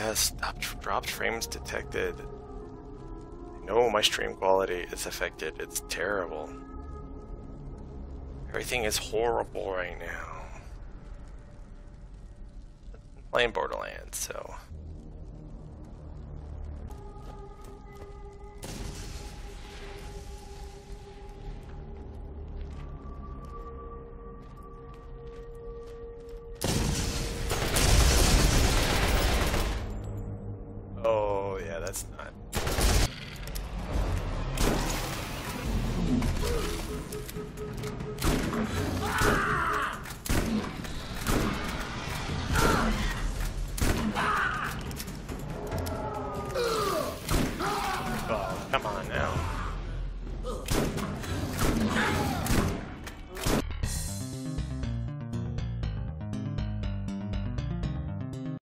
Yes, dropped frames detected. I know my stream quality is affected. It's terrible. Everything is horrible right now. I'm playing Borderlands, so...